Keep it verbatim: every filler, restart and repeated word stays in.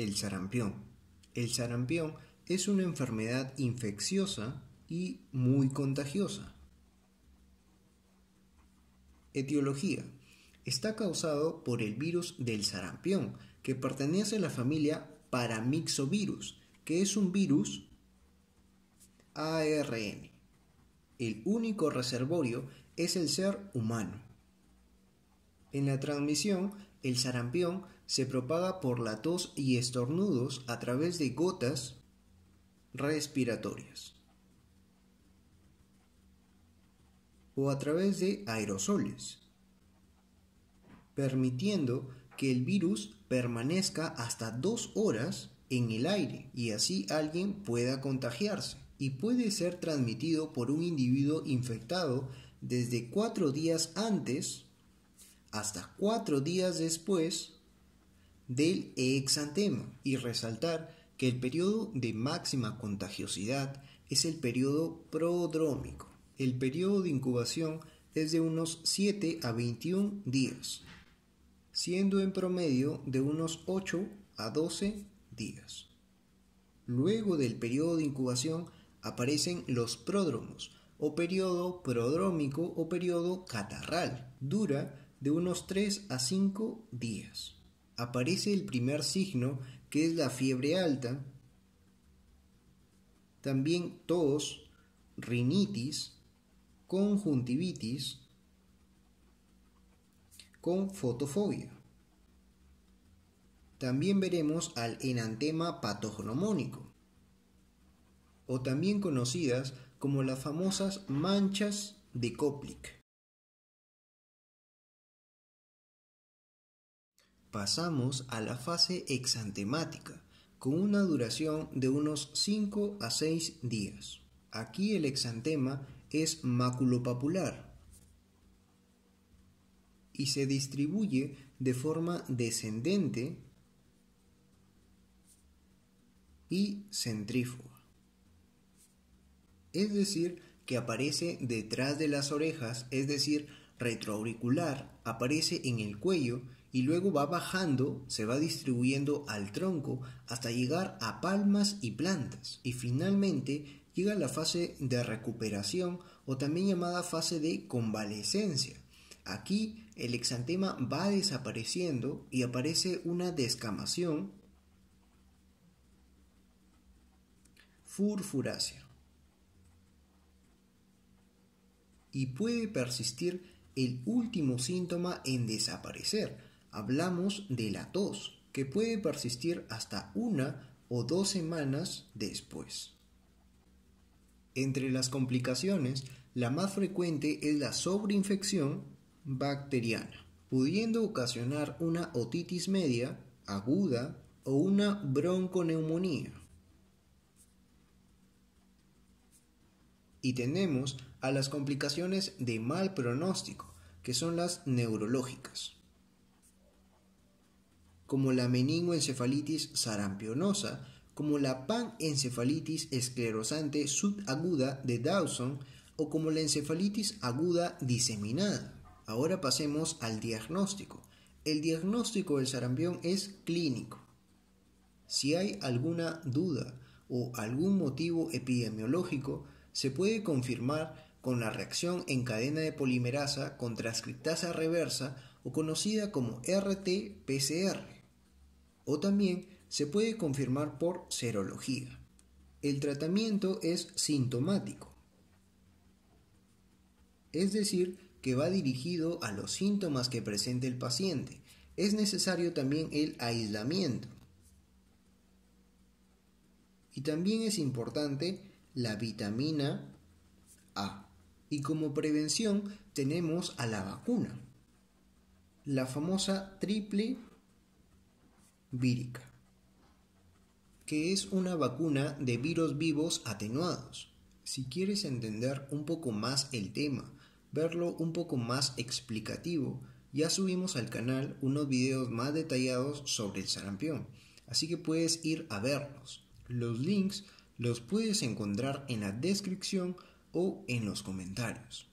El sarampión. El sarampión es una enfermedad infecciosa y muy contagiosa. Etiología. Está causado por el virus del sarampión, que pertenece a la familia paramixovirus, que es un virus A R N. El único reservorio es el ser humano. En la transmisión, el sarampión se propaga por la tos y estornudos a través de gotas respiratorias o a través de aerosoles, permitiendo que el virus permanezca hasta dos horas en el aire y así alguien pueda contagiarse, y puede ser transmitido por un individuo infectado desde cuatro días antes hasta cuatro días después del exantema. Y resaltar que el periodo de máxima contagiosidad es el periodo prodrómico. El periodo de incubación es de unos siete a veintiún días, siendo en promedio de unos ocho a doce días. Luego del periodo de incubación aparecen los pródromos, o periodo prodrómico o periodo catarral. Dura de unos tres a cinco días. Aparece el primer signo, que es la fiebre alta, también tos, rinitis, conjuntivitis, con fotofobia. También veremos al enantema patognomónico, o también conocidas como las famosas manchas de Koplik. Pasamos a la fase exantemática, con una duración de unos cinco a seis días. Aquí el exantema es maculopapular y se distribuye de forma descendente y centrífuga. Es decir, que aparece detrás de las orejas, es decir, retroauricular, aparece en el cuello y luego va bajando, se va distribuyendo al tronco hasta llegar a palmas y plantas, y finalmente llega a la fase de recuperación, o también llamada fase de convalescencia. Aquí el exantema va desapareciendo y aparece una descamación, furfurácea, y puede persistir el último síntoma en desaparecer. Hablamos de la tos, que puede persistir hasta una o dos semanas después. Entre las complicaciones, la más frecuente es la sobreinfección bacteriana, pudiendo ocasionar una otitis media aguda o una bronconeumonía. Y tenemos a las complicaciones de mal pronóstico, que son las neurológicas, como la meningoencefalitis sarampionosa, como la panencefalitis esclerosante subaguda de Dawson o como la encefalitis aguda diseminada. Ahora pasemos al diagnóstico. El diagnóstico del sarampión es clínico. Si hay alguna duda o algún motivo epidemiológico, se puede confirmar con la reacción en cadena de polimerasa con transcriptasa reversa, o conocida como R T P C R. O también se puede confirmar por serología. El tratamiento es sintomático, es decir, que va dirigido a los síntomas que presente el paciente. Es necesario también el aislamiento. Y también es importante la vitamina A. Y como prevención tenemos a la vacuna, la famosa triple vírica, que es una vacuna de virus vivos atenuados. Si quieres entender un poco más el tema, verlo un poco más explicativo, ya subimos al canal unos videos más detallados sobre el sarampión, así que puedes ir a verlos. Los links los puedes encontrar en la descripción o en los comentarios.